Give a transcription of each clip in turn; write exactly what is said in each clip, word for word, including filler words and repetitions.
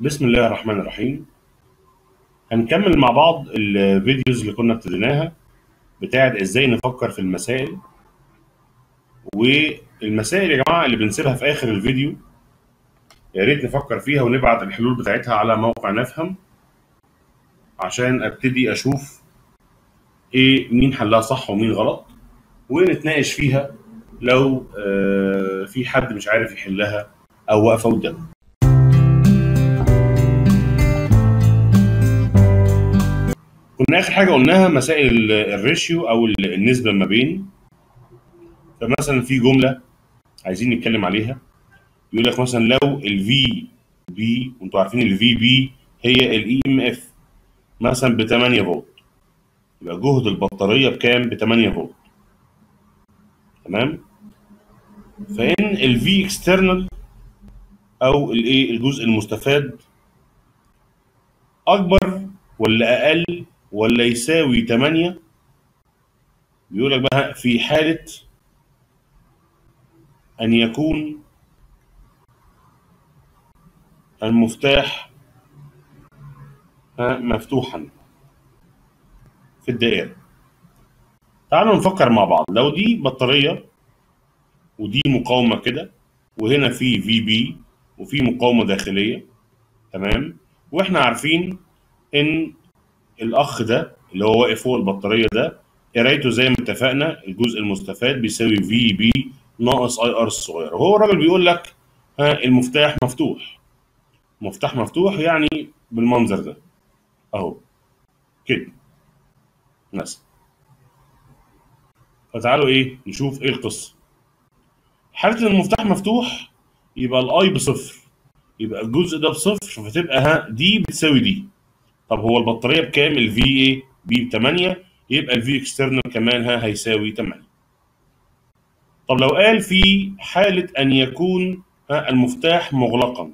بسم الله الرحمن الرحيم. هنكمل مع بعض الفيديوز اللي كنا ابتديناها بتاعت ازاي نفكر في المسائل. والمسائل يا جماعه اللي بنسيبها في اخر الفيديو يا ريت نفكر فيها ونبعت الحلول بتاعتها على موقع نفهم عشان ابتدي اشوف ايه مين حلها صح ومين غلط ونتناقش فيها لو في حد مش عارف يحلها او واقفه قدامه. كنا اخر حاجه قلناها مسائل الريشيو او النسبه ما بين. فمثلا في جمله عايزين نتكلم عليها يقول لك مثلا لو الفي بي، وانتوا عارفين الفي بي هي الاي ام اف مثلا ب ثمانية فولت، يبقى جهد البطاريه بكام؟ ب ثمانية فولت. تمام؟ فان الفي اكسترنال او الايه الجزء المستفاد اكبر ولا اقل ولا يساوي ثمانية، بيقول لك بقى في حالة أن يكون المفتاح مفتوحا في الدائرة. تعالوا نفكر مع بعض. لو دي بطارية ودي مقاومة كده، وهنا في في بي وفي مقاومة داخلية، تمام؟ واحنا عارفين إن الأخ ده اللي هو واقف فوق البطارية ده قرايته زي ما اتفقنا الجزء المستفاد بيساوي في بي ناقص اي ار الصغير، وهو الراجل بيقول لك ها المفتاح مفتوح. مفتاح مفتوح يعني بالمنظر ده أهو كده مثلا. فتعالوا إيه نشوف إيه القصة. حالة إن المفتاح مفتوح يبقى الأي بصفر، يبقى الجزء ده بصفر، فتبقى ها دي بتساوي دي. طب هو البطاريه بكام؟ الفي ايه بي ب ثمانية، يبقى الفي اكسترنال كمان ها هيساوي ثمانية. طب لو قال في حاله ان يكون ها المفتاح مغلقا،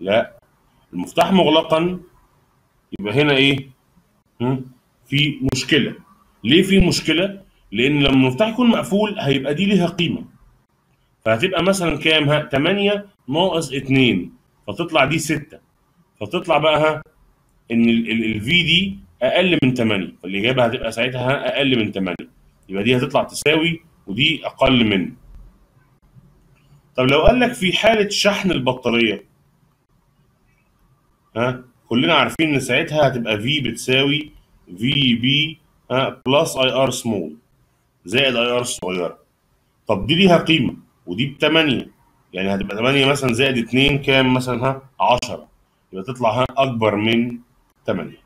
لا المفتاح مغلقا يبقى هنا ايه في مشكله. ليه في مشكله؟ لان لما المفتاح يكون مقفول هيبقى دي ليها قيمه، فهتبقى مثلا كام ها ثمانية ناقص اتنين، فتطلع دي ستة، فتطلع بقى ها ان الفي دي اقل من ثمانية، فالاجابه هتبقى ساعتها اقل من ثمانية، يبقى دي هتطلع تساوي ودي اقل منه. طب لو قال لك في حاله شحن البطاريه، ها كلنا عارفين ان ساعتها هتبقى في بتساوي في بي ها بلس اي ار سمول زائد اي ار الصغيره. طب دي ليها قيمه ودي ب ثمانية، يعني هتبقى ثمانية مثلا زائد اتنين كام مثلا ها عشرة، يبقى تطلع ها اكبر من ثمانية.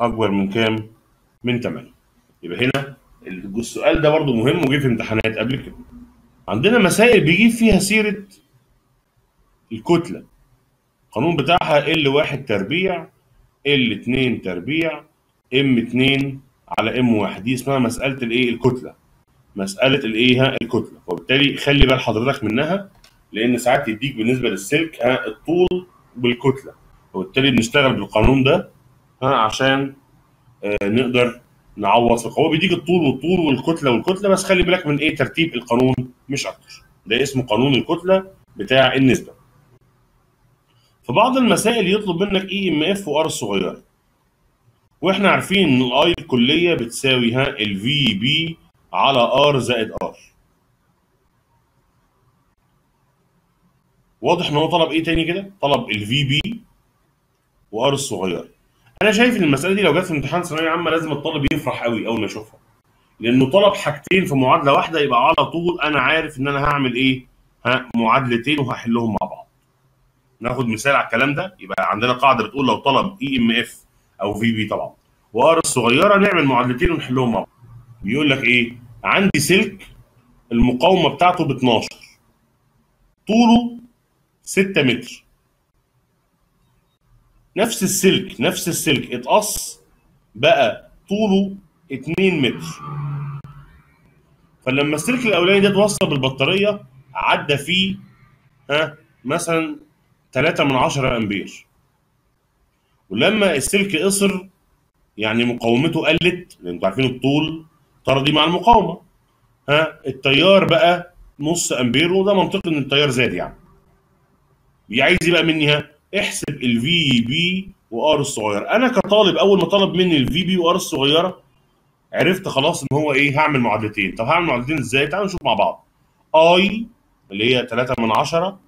اكبر من كام؟ من ثمانية. يبقى هنا السؤال ده برضو مهم وجه في امتحانات قبل كده. عندنا مسائل بيجيب فيها سيره الكتله، القانون بتاعها ال1 تربيع ال2 تربيع ام2 على ام1، دي اسمها مساله الايه الكتله، مساله الايه ها الكتله. وبالتالي خلي بال حضرتك منها لان ساعات يديك بالنسبه للسلك ها الطول بالكتله، وبالتالي بنشتغل بالقانون ده ها عشان آه نقدر نعوض في القوه. بيديك الطول والطول والكتله والكتله، بس خلي بالك من ايه ترتيب القانون مش اكتر. ده اسمه قانون الكتله بتاع النسبه. في بعض المسائل يطلب منك اي ام اف وار صغيره، واحنا عارفين ان الاي الكليه بتساوي ها الفي بي على ار زائد ار. واضح ان هو طلب ايه تاني كده؟ طلب الفي بي وار الصغيره. انا شايف ان المساله دي لو جت في امتحان ثانويه عامه لازم الطالب يفرح قوي اول ما يشوفها، لانه طلب حاجتين في معادله واحده، يبقى على طول انا عارف ان انا هعمل ايه ها معادلتين وهحلهم مع بعض. ناخد مثال على الكلام ده. يبقى عندنا قاعده بتقول لو طلب اي ام اف او في بي طبعا وار الصغيره نعمل معادلتين ونحلهم مع بعض. بيقول لك ايه؟ عندي سلك المقاومه بتاعته ب اتناشر، طوله ستة متر، نفس السلك نفس السلك اتقص بقى طوله اتنين متر. فلما السلك الاولاني ده اتوصل بالبطاريه عدى فيه ها مثلا تلاتة من عشرة امبير، ولما السلك قصر يعني مقاومته قلت، لان انتوا عارفين الطول طردي مع المقاومه، ها التيار بقى نص امبير، وده منطقي ان التيار زاد يعني. عايز ايه بقى مني؟ ها احسب الفي بي وار الصغيره. انا كطالب اول ما طلب مني الفي بي وار الصغيره عرفت خلاص ان هو ايه، هعمل معادلتين. طب هعمل معادلتين ازاي؟ تعالوا نشوف مع بعض. اي اللي هي تلاتة من عشرة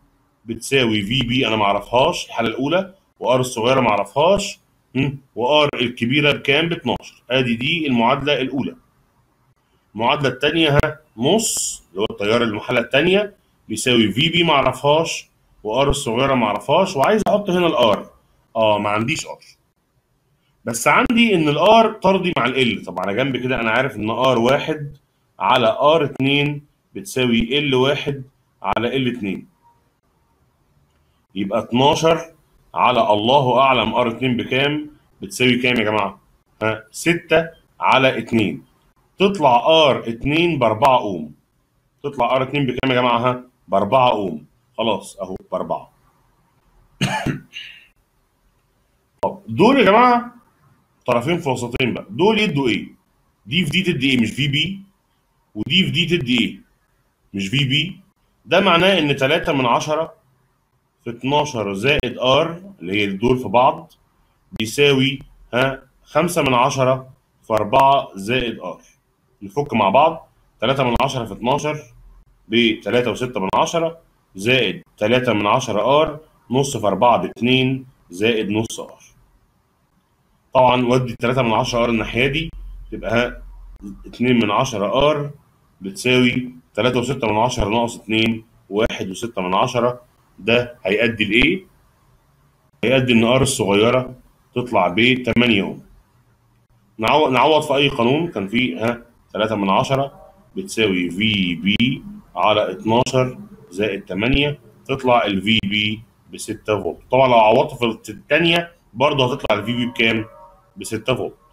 بتساوي في بي انا ما اعرفهاش الحاله الاولى، وار الصغيره ما اعرفهاش، وار الكبيره بكام؟ ب اتناشر. ادي دي المعادله الاولى. المعادله الثانيه ها نص اللي هو التيار المحله الثانيه بيساوي في بي ما اعرفهاش وار الصغيره ما اعرفهاش، وعايز احط هنا الار. اه ما عنديش ار، بس عندي ان الار طردي مع ال. طب على جنب كده انا عارف ان ار واحد على ار اتنين بتساوي ال واحد على ال اتنين، يبقى اتناشر على الله اعلم ار اتنين بكام بتساوي كام يا جماعه؟ ها ستة على اتنين. تطلع ار اتنين ب اربعة اوم. تطلع ار اتنين بكام يا جماعه؟ ها ب اربعة اوم. خلاص اهو ب اربعة. طب دول يا جماعه طرفين في وسطين بقى، دول يدوا ايه؟ دي في دي تدي ايه؟ مش في بي، ودي في دي تدي ايه؟ مش في بي. ده معناه ان تلاتة من عشرة في اتناشر زائد ار اللي هي دول في بعض بيساوي ها خمسة من عشرة في اربعة زائد ار. نفك مع بعض. تلاتة من عشرة في اتناشر ب تلاتة وستة من عشرة زائد تلاتة من عشرة ار، نص في اربعة ب اتنين زائد نص ار. طبعا ودي تلاتة من عشرة ار الناحيه دي، تبقى اتنين من عشرة ار بتساوي تلاتة وستة من عشرة ناقص اتنين، واحد وستة من عشرة. ده هيؤدي لايه؟ هيؤدي ان ار الصغيره تطلع ب تمانية اوم. نعوض في اي قانون كان فيه ها تلاتة من عشرة بتساوي في بي على اتناشر زائد تمانية، تطلع الفي بي ب ستة فولت. طبعا لو عوضت في الثانيه برضه هتطلع الفي بي بكام؟ ب ستة فولت.